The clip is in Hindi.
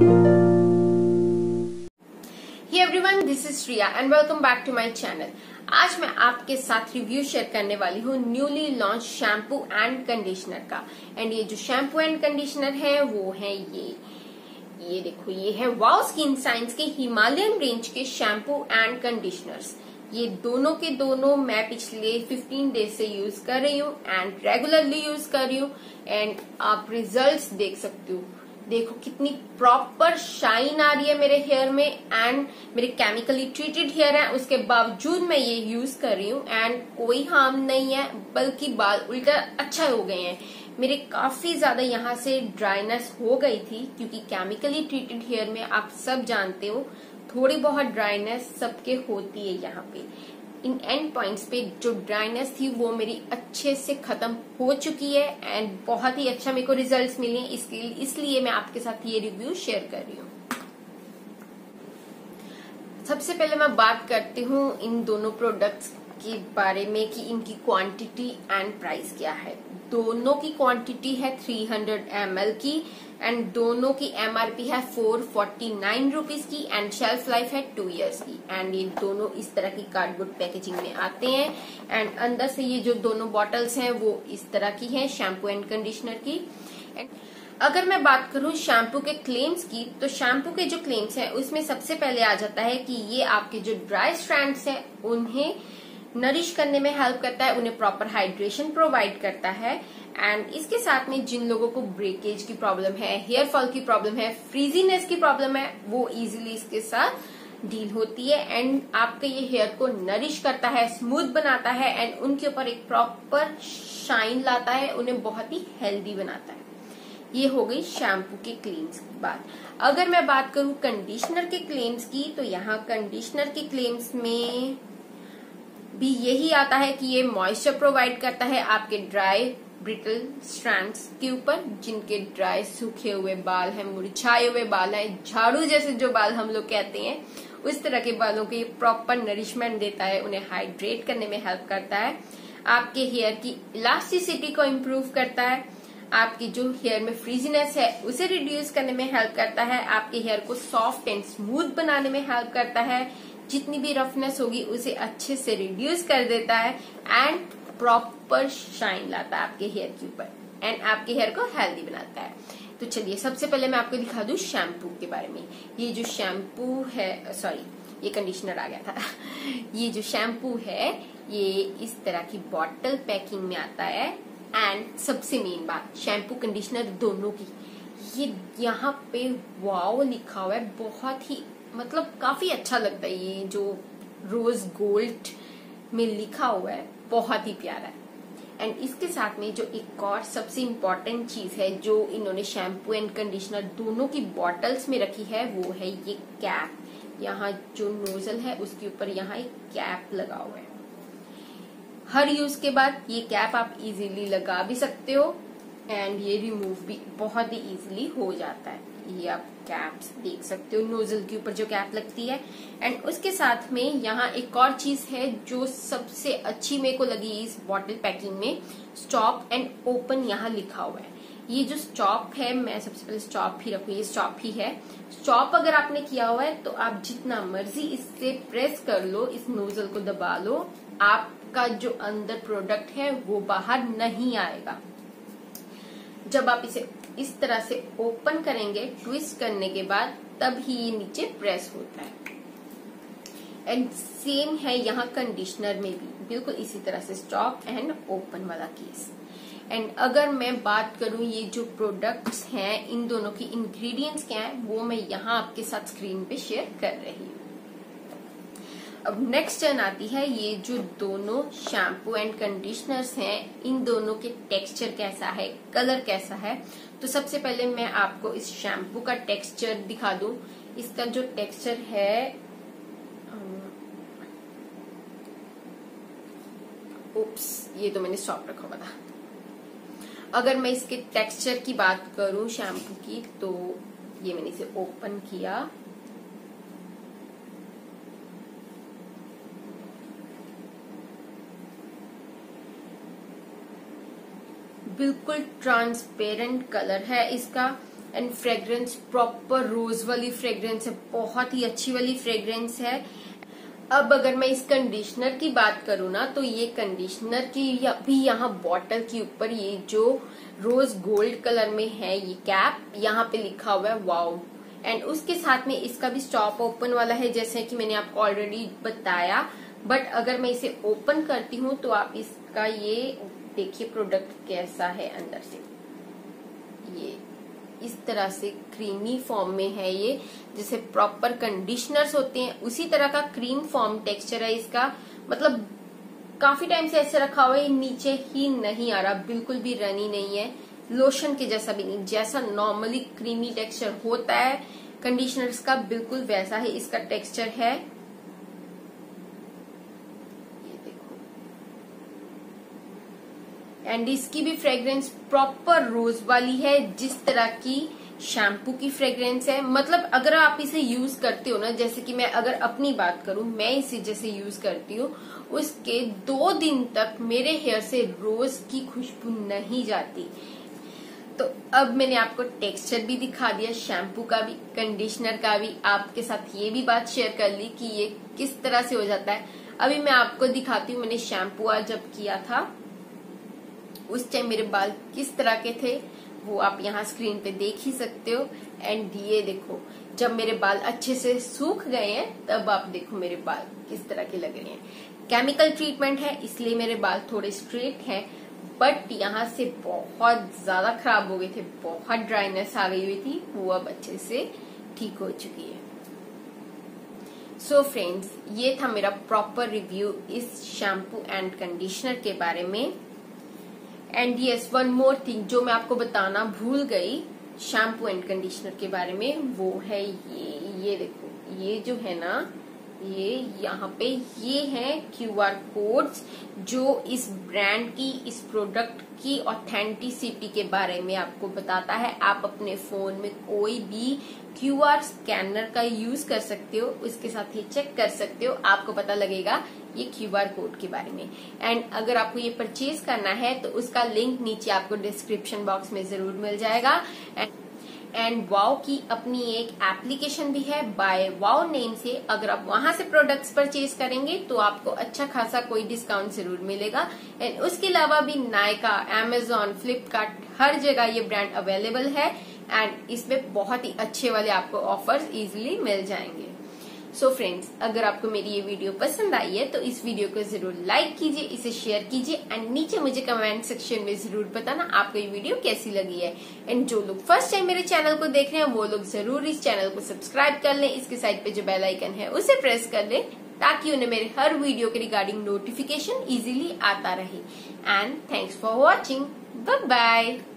Hey everyone, this is Ria and welcome back to my channel. आज मैं आपके साथ रिव्यू शेयर करने वाली हूँ newly launch shampoo and conditioner का। एंड ये जो शैम्पू एंड कंडीशनर है वो है ये देखो, ये है वाव स्किन साइंस के हिमालयन रेंज के शैम्पू एंड कंडीशनर्स। ये दोनों के दोनों मैं पिछले 15 डेज से यूज कर रही हूँ एंड रेगुलरली यूज कर रही हूँ। एंड आप रिजल्ट्स देख सकते हो, देखो कितनी प्रॉपर शाइन आ रही है मेरे हेयर में। एंड मेरे केमिकली ट्रीटेड हेयर है, उसके बावजूद मैं ये यूज कर रही हूँ एंड कोई हार्म नहीं है, बल्कि बाल उल्टा अच्छा हो गए हैं मेरे। काफी ज्यादा यहाँ से ड्राइनेस हो गई थी, क्योंकि केमिकली ट्रीटेड हेयर में आप सब जानते हो थोड़ी बहुत ड्राइनेस सबके होती है। यहाँ पे इन एंड पॉइंट्स पे जो ड्राइनेस थी वो मेरी अच्छे से खत्म हो चुकी है एंड बहुत ही अच्छा मेरे को रिजल्ट्स मिले, इसलिए मैं आपके साथ ये रिव्यू शेयर कर रही हूँ। सबसे पहले मैं बात करती हूँ इन दोनों प्रोडक्ट्स के बारे में कि इनकी क्वांटिटी एंड प्राइस क्या है। दोनों की क्वांटिटी है 300 ml की एंड दोनों की MRP है 449 रुपीज की एंड शेल्फ लाइफ है 2 इयर्स की। एंड ये दोनों इस तरह की कार्डबोर्ड पैकेजिंग में आते हैं एंड अंदर से ये जो दोनों बॉटल्स हैं वो इस तरह की है शैम्पू एंड कंडीशनर की। एंड अगर मैं बात करूं शैम्पू के क्लेम्स की, तो शैम्पू के जो क्लेम्स हैं उसमें सबसे पहले आ जाता है कि ये आपके जो ड्राई स्ट्रैंड्स हैं उन्हें नरिश करने में हेल्प करता है, उन्हें प्रॉपर हाइड्रेशन प्रोवाइड करता है। एंड इसके साथ में जिन लोगों को ब्रेकेज की प्रॉब्लम है, हेयर फॉल की प्रॉब्लम है, फ्रीजीनेस की प्रॉब्लम है, वो इजीली इसके साथ डील होती है। एंड आपके ये हेयर को नरिश करता है, स्मूथ बनाता है एंड उनके ऊपर एक प्रॉपर शाइन लाता है, उन्हें बहुत ही हेल्दी बनाता है। ये हो गई शैम्पू के क्लेम्स की बात। अगर मैं बात करूं कंडीशनर के क्लेम्स की, तो यहाँ कंडीशनर के क्लेम्स में भी यही आता है कि ये मॉइस्चर प्रोवाइड करता है आपके ड्राई ब्रिटल स्ट्रैंड्स के ऊपर, जिनके ड्राई सूखे हुए बाल हैं, मुरझाए हुए बाल हैं, झाड़ू जैसे जो बाल हम लोग कहते हैं उस तरह के बालों को ये प्रॉपर नरिशमेंट देता है, उन्हें हाइड्रेट करने में हेल्प करता है, आपके हेयर की इलास्टिसिटी को इम्प्रूव करता है, आपकी जो हेयर में फ्रीजीनेस है उसे रिड्यूस करने में हेल्प करता है, आपके हेयर को सॉफ्ट एंड स्मूथ बनाने में हेल्प करता है, जितनी भी रफनेस होगी उसे अच्छे से रिड्यूस कर देता है एंड प्रॉपर शाइन लाता है आपके हेयर के ऊपर एंड आपके हेयर को हेल्दी बनाता है। तो चलिए सबसे पहले मैं आपको दिखा दूं शैम्पू के बारे में। ये जो शैम्पू है, सॉरी ये कंडीशनर आ गया था, ये जो शैम्पू है ये इस तरह की बॉटल पैकिंग में आता है। एंड सबसे मेन बात शैम्पू कंडीशनर दोनों की, ये यहाँ पे वाव लिखा हुआ है, बहुत ही मतलब काफी अच्छा लगता है। ये जो रोज गोल्ड में लिखा हुआ है बहुत ही प्यारा है। एंड इसके साथ में जो एक और सबसे इम्पोर्टेंट चीज है जो इन्होंने शैम्पू एंड कंडीशनर दोनों की बॉटल्स में रखी है वो है ये कैप। यहाँ जो नोजल है उसके ऊपर यहाँ एक कैप लगा हुआ है। हर यूज के बाद ये कैप आप इजीली लगा भी सकते हो एंड ये रिमूव भी बहुत ही इजीली हो जाता है। ये आप कैप्स देख सकते हो, नोजल के ऊपर जो कैप लगती है। एंड उसके साथ में यहाँ एक और चीज है जो सबसे अच्छी मेरे को लगी इस बॉटल पैकिंग में, स्टॉप एंड ओपन यहाँ लिखा हुआ है। ये जो स्टॉप है, मैं सबसे पहले स्टॉप ही रखूँ, ये स्टॉप ही है। स्टॉप अगर आपने किया हुआ है तो आप जितना मर्जी इससे प्रेस कर लो, इस नोजल को दबा लो, आपका जो अंदर प्रोडक्ट है वो बाहर नहीं आएगा। जब आप इसे इस तरह से ओपन करेंगे ट्विस्ट करने के बाद, तब ही ये नीचे प्रेस होता है। एंड सेम है यहाँ कंडीशनर में भी, बिल्कुल इसी तरह से स्टॉप एंड ओपन वाला केस। एंड अगर मैं बात करूं ये जो प्रोडक्ट्स हैं इन दोनों की इंग्रेडिएंट्स क्या हैं वो मैं यहाँ आपके साथ स्क्रीन पे शेयर कर रही हूँ। अब नेक्स्ट टर्न आती है ये जो दोनों शैम्पू एंड कंडीशनर्स हैं इन दोनों के टेक्सचर कैसा है, कलर कैसा है। तो सबसे पहले मैं आपको इस शैम्पू का टेक्सचर दिखा दूं। इसका जो टेक्सचर है, ओप्स ये तो मैंने सॉफ्ट रखा हुआ था। अगर मैं इसके टेक्सचर की बात करूं शैम्पू की, तो ये मैंने इसे ओपन किया, बिल्कुल ट्रांसपेरेंट कलर है इसका। एंड फ्रेग्रेंस प्रॉपर रोज वाली फ्रेग्रेंस है, बहुत ही अच्छी वाली फ्रेग्रेंस है। अब अगर मैं इस कंडीशनर की बात करूँ ना, तो ये कंडीशनर की भी यहाँ बॉटल के ऊपर ये जो रोज गोल्ड कलर में है ये कैप, यहाँ पे लिखा हुआ है वाव। एंड उसके साथ में इसका भी स्टॉप ओपन वाला है जैसे कि मैंने आपको ऑलरेडी बताया। बट अगर मैं इसे ओपन करती हूँ तो आप इसका ये देखिए प्रोडक्ट कैसा है अंदर से, ये इस तरह से क्रीमी फॉर्म में है। ये जैसे प्रॉपर कंडीशनर्स होते हैं उसी तरह का क्रीम फॉर्म टेक्सचर है इसका। मतलब काफी टाइम से ऐसे रखा हुआ है, नीचे ही नहीं आ रहा, बिल्कुल भी रनी नहीं है, लोशन के जैसा भी नहीं, जैसा नॉर्मली क्रीमी टेक्सचर होता है कंडीशनर्स का बिल्कुल वैसा ही इसका टेक्सचर है। ये देखो, एंड इसकी भी फ्रेग्रेंस प्रॉपर रोज वाली है, जिस तरह की शैम्पू की फ्रेग्रेंस है। मतलब अगर आप इसे यूज करते हो ना, जैसे कि मैं अगर अपनी बात करूं, मैं इसे जैसे यूज करती हूँ उसके 2 दिन तक मेरे हेयर से रोज की खुशबू नहीं जाती। तो अब मैंने आपको टेक्सचर भी दिखा दिया, शैम्पू का भी, कंडीशनर का भी, आपके साथ ये भी बात शेयर कर ली कि ये किस तरह से हो जाता है। अभी मैं आपको दिखाती हूँ, मैंने शैम्पू आज जब किया था उस टाइम मेरे बाल किस तरह के थे वो आप यहाँ स्क्रीन पे देख ही सकते हो। एंड ये देखो, जब मेरे बाल अच्छे से सूख गए हैं तब आप देखो मेरे बाल किस तरह के लग रहे हैं। केमिकल ट्रीटमेंट है इसलिए मेरे बाल थोड़े स्ट्रेट हैं, बट यहाँ से बहुत ज्यादा खराब हो गए थे, बहुत ड्राइनेस आ गई हुई थी, वो अब अच्छे से ठीक हो चुकी है। सो फ्रेंड्स, ये था मेरा प्रॉपर रिव्यू इस शैम्पू एंड कंडीशनर के बारे में। And yes, one more thing जो मैं आपको बताना भूल गई शैम्पू एंड कंडीशनर के बारे में, वो है ये देखो, ये जो है ना, ये यहाँ पे ये है QR कोड्स जो इस ब्रांड की, इस प्रोडक्ट की ऑथेंटिसिटी के बारे में आपको बताता है। आप अपने फोन में कोई भी QR स्कैनर का यूज कर सकते हो, उसके साथ ये चेक कर सकते हो, आपको पता लगेगा ये QR कोड के बारे में। एंड अगर आपको ये परचेज करना है तो उसका लिंक नीचे आपको डिस्क्रिप्शन बॉक्स में जरूर मिल जाएगा। एंड वाओ की अपनी एक एप्लीकेशन भी है बाय वाओ नेम से, अगर आप वहां से प्रोडक्ट्स परचेज करेंगे तो आपको अच्छा खासा कोई डिस्काउंट जरूर मिलेगा। एंड उसके अलावा भी नायका, Amazon, फ्लिपकार्ट, हर जगह ये ब्रांड अवेलेबल है। एंड इसमें बहुत ही अच्छे वाले आपको ऑफर्स इजीली मिल जाएंगे। सो फ्रेंड्स, अगर आपको मेरी ये वीडियो पसंद आई है तो इस वीडियो को जरूर लाइक कीजिए, इसे शेयर कीजिए एंड नीचे मुझे कमेंट सेक्शन में जरूर बताना आपको ये वीडियो कैसी लगी है। एंड जो लोग फर्स्ट टाइम मेरे चैनल को देख रहे हैं वो लोग जरूर इस चैनल को सब्सक्राइब कर लें, इसके साइड पे जो बेल आइकन है उसे प्रेस कर लें ताकि उन्हें मेरे हर वीडियो के रिगार्डिंग नोटिफिकेशन इजीली आता रहे। And thanks for watching, bye bye.